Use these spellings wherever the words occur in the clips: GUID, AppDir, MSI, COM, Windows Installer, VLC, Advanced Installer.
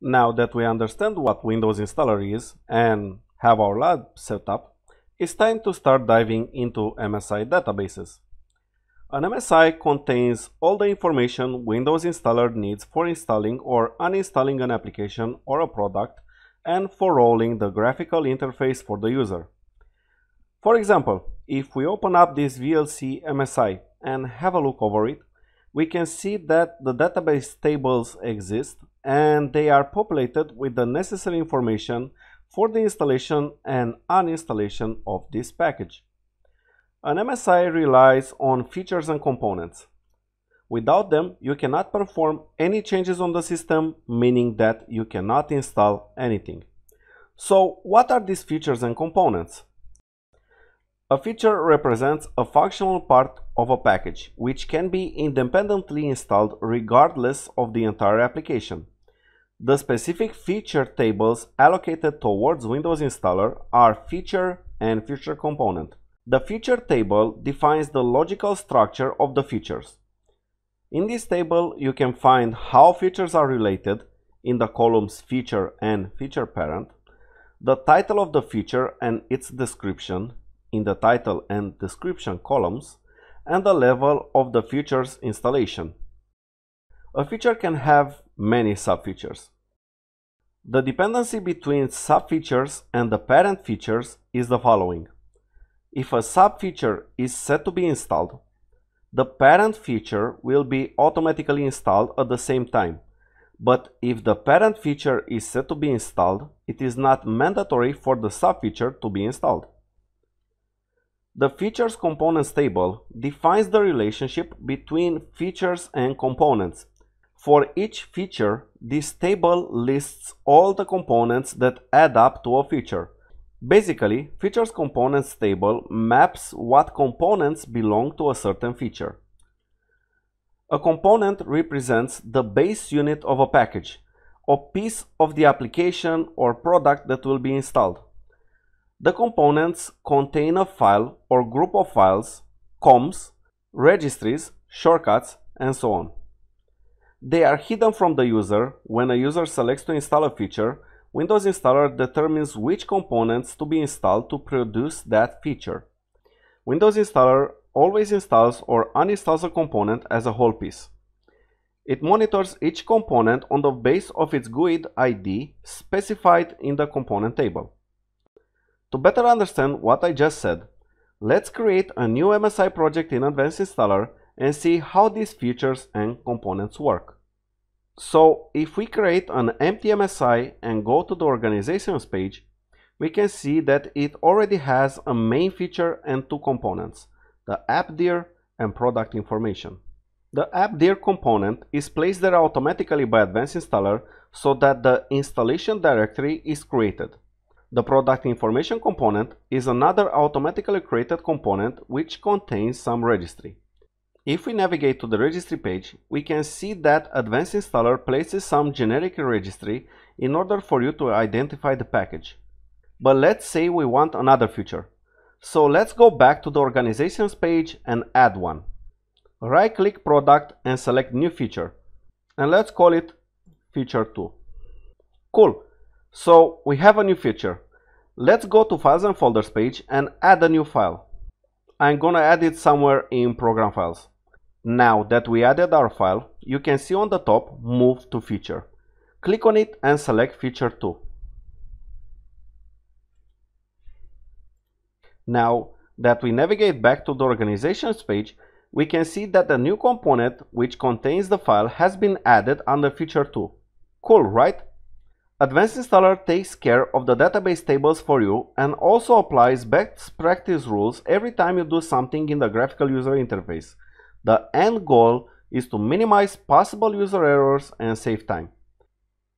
Now that we understand what Windows Installer is and have our lab set up, it's time to start diving into MSI databases. An MSI contains all the information Windows Installer needs for installing or uninstalling an application or a product and for rolling the graphical interface for the user. For example, if we open up this VLC MSI and have a look over it, we can see that the database tables exist and they are populated with the necessary information for the installation and uninstallation of this package. An MSI relies on features and components. Without them, you cannot perform any changes on the system, meaning that you cannot install anything. So, what are these features and components? A feature represents a functional part of a package, which can be independently installed regardless of the entire application. The specific feature tables allocated towards Windows Installer are feature and feature component. The feature table defines the logical structure of the features. In this table, you can find how features are related in the columns feature and feature parent, the title of the feature and its description in the title and description columns, and the level of the feature's installation. A feature can have many sub-features. The dependency between sub-features and the parent features is the following. If a sub-feature is set to be installed, the parent feature will be automatically installed at the same time. But if the parent feature is set to be installed, it is not mandatory for the sub-feature to be installed. The Features Components table defines the relationship between features and components. For each feature, this table lists all the components that add up to a feature. Basically, Features Components table maps what components belong to a certain feature. A component represents the base unit of a package, a piece of the application or product that will be installed. The components contain a file or group of files, COMs, registries, shortcuts, and so on. They are hidden from the user. When a user selects to install a feature, Windows Installer determines which components to be installed to produce that feature. Windows Installer always installs or uninstalls a component as a whole piece. It monitors each component on the basis of its GUID ID specified in the component table. To better understand what I just said, let's create a new MSI project in Advanced Installer and see how these features and components work. So, if we create an empty MSI and go to the organizations page, we can see that it already has a main feature and two components, the AppDir and product information. The AppDir component is placed there automatically by Advanced Installer so that the installation directory is created. The product information component is another automatically created component which contains some registry. If we navigate to the registry page, we can see that Advanced Installer places some generic registry in order for you to identify the package. But let's say we want another feature. So let's go back to the organizations page and add one. Right-click product and select new feature. And let's call it feature 2. Cool. So we have a new feature. Let's go to Files and Folders page and add a new file. I'm gonna add it somewhere in Program Files. Now that we added our file, you can see on the top, Move to Feature. Click on it and select Feature 2. Now that we navigate back to the Organizations page, we can see that the new component which contains the file has been added under Feature 2. Cool, right? Advanced Installer takes care of the database tables for you and also applies best practice rules every time you do something in the graphical user interface. The end goal is to minimize possible user errors and save time.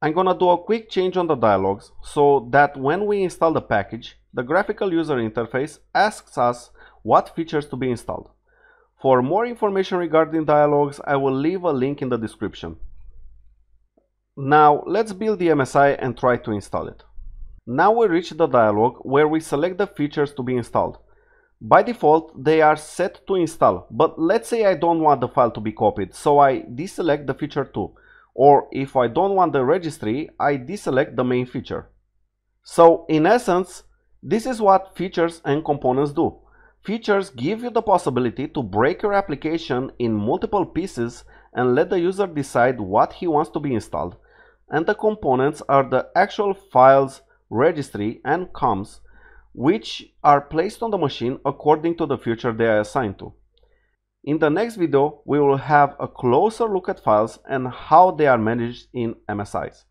I'm gonna do a quick change on the dialogs so that when we install the package, the graphical user interface asks us what features to be installed. For more information regarding dialogs, I will leave a link in the description. Now let's build the MSI and try to install it. Now we reach the dialog where we select the features to be installed. By default, they are set to install, but let's say I don't want the file to be copied, so I deselect the feature 2, or if I don't want the registry, I deselect the main feature. So in essence, this is what features and components do. Features give you the possibility to break your application in multiple pieces and let the user decide what he wants to be installed, and the components are the actual files, registry and comms, which are placed on the machine according to the feature they are assigned to. In the next video, we will have a closer look at files and how they are managed in MSIs.